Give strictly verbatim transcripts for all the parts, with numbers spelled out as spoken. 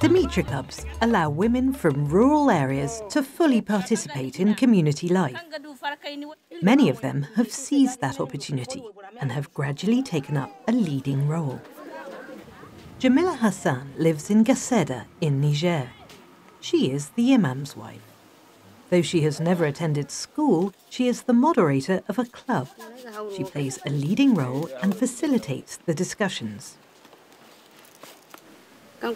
The Mitra Clubs allow women from rural areas to fully participate in community life. Many of them have seized that opportunity and have gradually taken up a leading role. Jamila Hassan lives in Gaseda in Niger. She is the imam's wife. Though she has never attended school, she is the moderator of a club. She plays a leading role and facilitates the discussions. The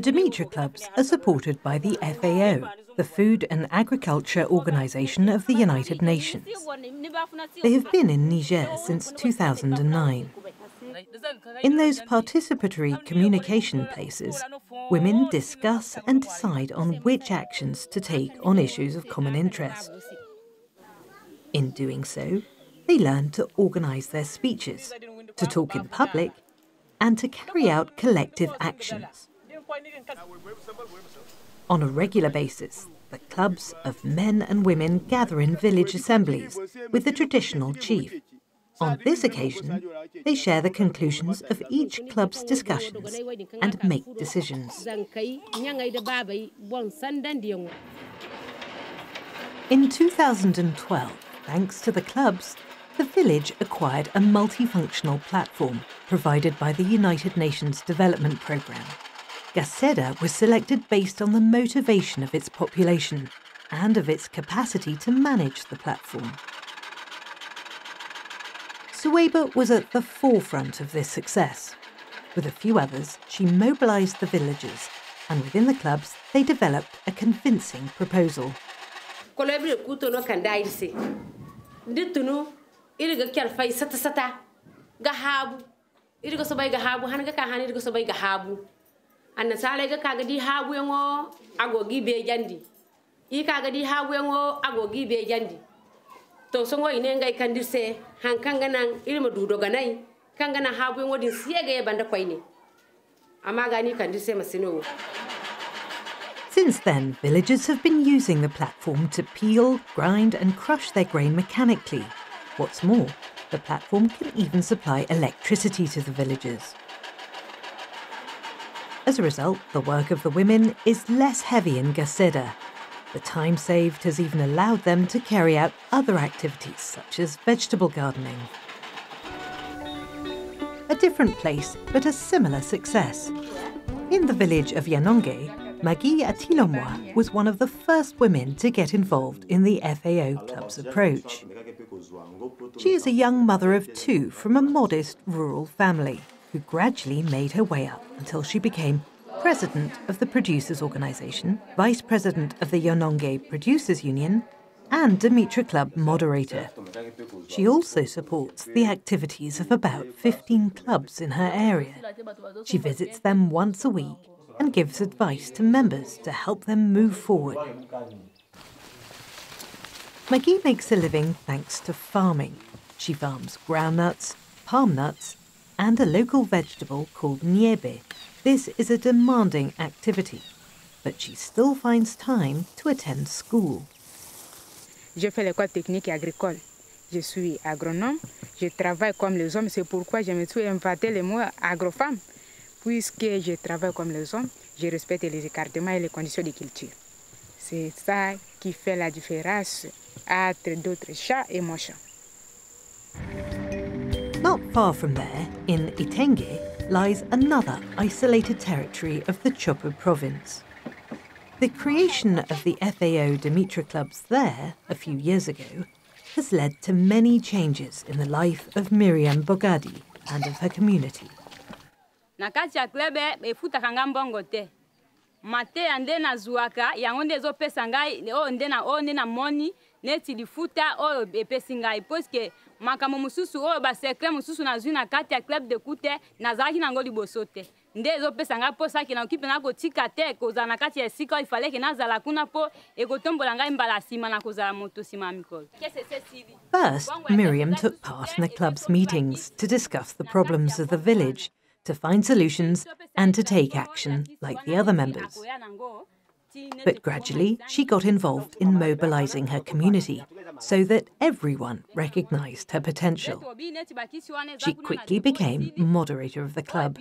Dimitra Clubs are supported by the F A O, the Food and Agriculture Organization of the United Nations. They have been in Niger since two thousand nine. In those participatory communication places, women discuss and decide on which actions to take on issues of common interest. In doing so, they learn to organise their speeches, to talk in public, and to carry out collective actions. On a regular basis, the clubs of men and women gather in village assemblies with the traditional chief. On this occasion, they share the conclusions of each club's discussions and make decisions. In two thousand twelve, thanks to the clubs, the village acquired a multifunctional platform provided by the United Nations Development Programme. Gaseda was selected based on the motivation of its population and of its capacity to manage the platform. Sueba was at the forefront of this success. With a few others, she mobilised the villagers, and within the clubs, they developed a convincing proposal. Since then, villagers have been using the platform to peel, grind and crush their grain mechanically. What's more, the platform can even supply electricity to the villagers. As a result, the work of the women is less heavy in Gaseda. The time saved has even allowed them to carry out other activities, such as vegetable gardening. A different place, but a similar success. In the village of Yanonge, Maggie Atilomwa was one of the first women to get involved in the F A O Club's approach. She is a young mother of two from a modest rural family, who gradually made her way up until she became president of the Producers' Organisation, vice president of the Yanonge Producers' Union, and Dimitra Club moderator. She also supports the activities of about fifteen clubs in her area. She visits them once a week and gives advice to members to help them move forward. Maggie makes a living thanks to farming. She farms groundnuts, palm nuts, and a local vegetable called nyebi. This is a demanding activity, but she still finds time to attend school. Je fais l'école technique et agricole. Je suis agronome. Je travaille comme les hommes. C'est pourquoi je me suis inventé le mot agrofemme, puisque je travaille comme les hommes. Je respecte les écartements et les conditions de culture. C'est ça qui fait la différence entre d'autres chats et mon chat. Not far from there, in Itenge, lies another isolated territory of the Chopu province. The creation of the F A O Dimitra Clubs there, a few years ago, has led to many changes in the life of Miriam Bogadi and of her community. Ndezo pesa ngapo saki na ukipe ngako tika te kozana kati ya sika ifale ke nazala kuna po ekotombola ngai mbala sima na kozala moto sima mikolo. First, Miriam took part in the club's meetings to discuss the problems of the village, to find solutions and to take action like the other members. But gradually, she got involved in mobilizing her community so that everyone recognized her potential. She quickly became moderator of the club.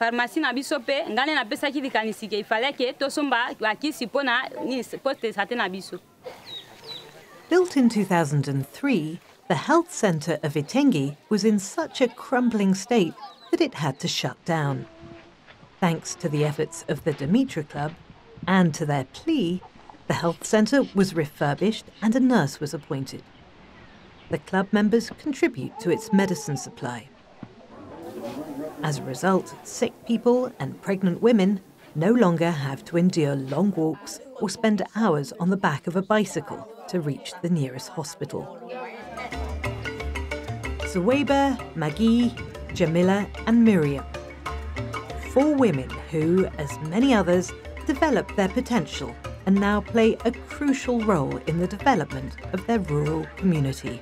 Pharmacy na biso pe ngane na pesa ki dikanisike ifale ke tosomba bakisi pona ni poste sate na biso. Built in two thousand three, the health centre of Itenge was in such a crumbling state that it had to shut down. Thanks to the efforts of the Dimitra Club and to their plea, the health centre was refurbished and a nurse was appointed. The club members contribute to its medicine supply. As a result, sick people and pregnant women no longer have to endure long walks or spend hours on the back of a bicycle to reach the nearest hospital. Sueba, Maggie, Jamila and Miriam. Four women who, as many others, developed their potential and now play a crucial role in the development of their rural community.